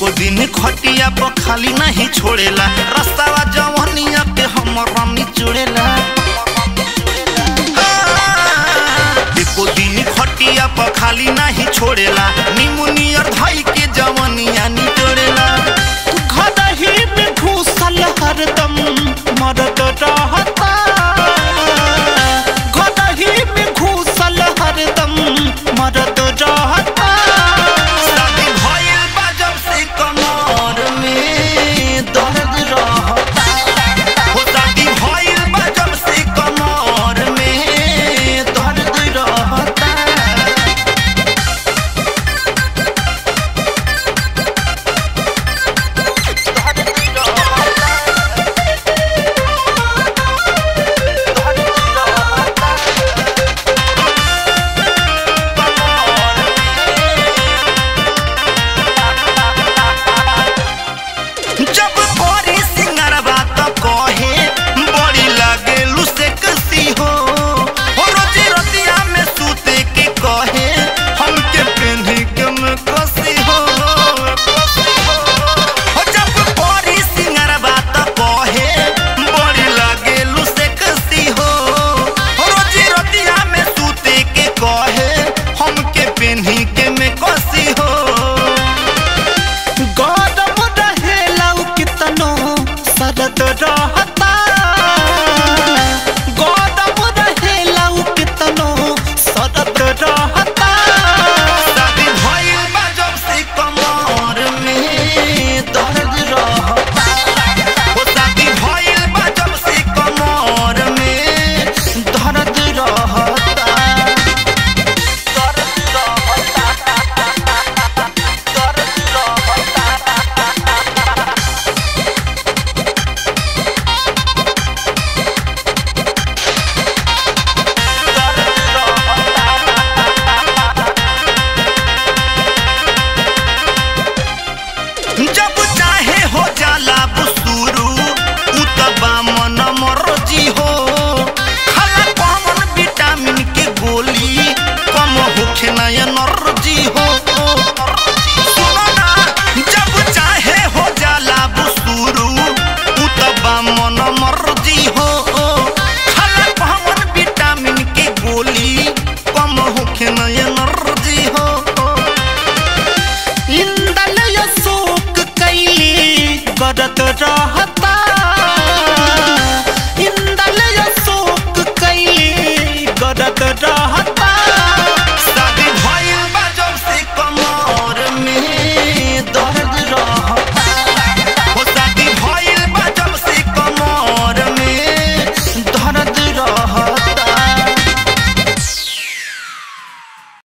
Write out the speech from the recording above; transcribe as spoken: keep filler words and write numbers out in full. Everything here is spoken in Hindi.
एको दिन खटिया पर खाली नहीं छोड़ेला, रास्तावा जवनिया के हम रानी चुड़ेला। एको दिन खटिया पर खाली नहीं छोड़ेला, निमुनियर धाई के जवनिया नी तोड़ेला। घरही में घुसल हरदम मरद रहता, घरही में घुसल हरदम मरद रहता। ¡Gracias!